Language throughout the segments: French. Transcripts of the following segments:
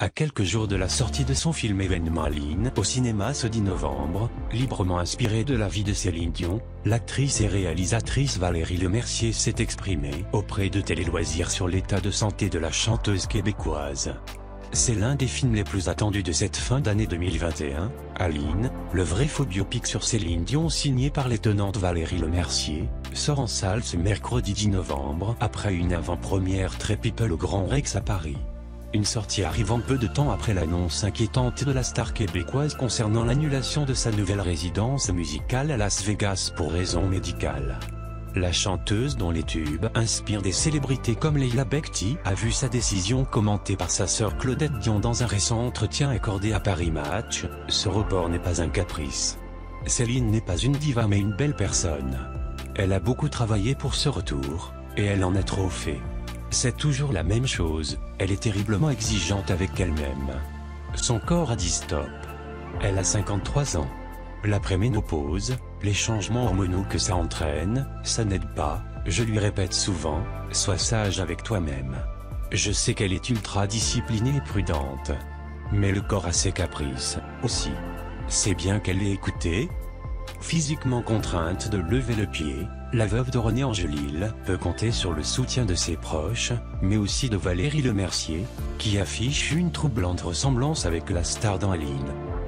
À quelques jours de la sortie de son film Événement Line au cinéma ce 10 novembre, librement inspirée de la vie de Céline Dion, l'actrice et réalisatrice Valérie Lemercier s'est exprimée auprès de Télé-Loisirs sur l'état de santé de la chanteuse québécoise. C'est l'un des films les plus attendus de cette fin d'année 2021, Aline, le vrai faux biopic sur Céline Dion signé par l'étonnante Valérie Lemercier, sort en salle ce mercredi 10 novembre après une avant-première très people au Grand Rex à Paris. Une sortie arrivant peu de temps après l'annonce inquiétante de la star québécoise concernant l'annulation de sa nouvelle résidence musicale à Las Vegas pour raisons médicales. La chanteuse dont les tubes inspirent des célébrités comme Leïla Bekhti a vu sa décision commentée par sa sœur Claudette Dion dans un récent entretien accordé à Paris Match. « Ce report n'est pas un caprice. Céline n'est pas une diva mais une belle personne. Elle a beaucoup travaillé pour ce retour, et elle en a trop fait. C'est toujours la même chose, elle est terriblement exigeante avec elle-même. Son corps a dit stop. Elle a 53 ans. L'après-ménopause, les changements hormonaux que ça entraîne, ça n'aide pas, je lui répète souvent, sois sage avec toi-même. Je sais qu'elle est ultra disciplinée et prudente. Mais le corps a ses caprices, aussi. C'est bien qu'elle l'ait écoutée. Physiquement contrainte de lever le pied, la veuve de René Angelil peut compter sur le soutien de ses proches, mais aussi de Valérie Lemercier, qui affiche une troublante ressemblance avec la star dans Aline.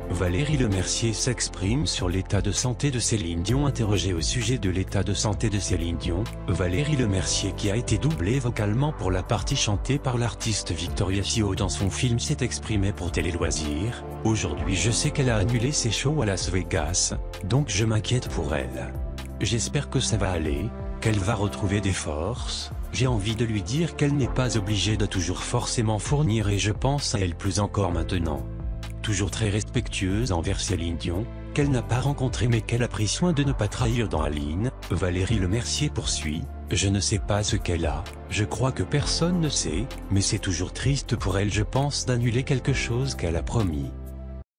Valérie Lemercier s'exprime sur l'état de santé de Céline Dion. Interrogée au sujet de l'état de santé de Céline Dion, Valérie Lemercier, qui a été doublée vocalement pour la partie chantée par l'artiste Victoria Sio dans son film, s'est exprimée pour Télé-Loisirs. « Aujourd'hui je sais qu'elle a annulé ses shows à Las Vegas, donc je m'inquiète pour elle. J'espère que ça va aller, qu'elle va retrouver des forces. J'ai envie de lui dire qu'elle n'est pas obligée de toujours forcément fournir et je pense à elle plus encore maintenant. » Toujours très respectueuse envers Céline Dion, qu'elle n'a pas rencontrée mais qu'elle a pris soin de ne pas trahir dans Aline, Valérie Lemercier poursuit, « Je ne sais pas ce qu'elle a, je crois que personne ne sait, mais c'est toujours triste pour elle je pense d'annuler quelque chose qu'elle a promis. »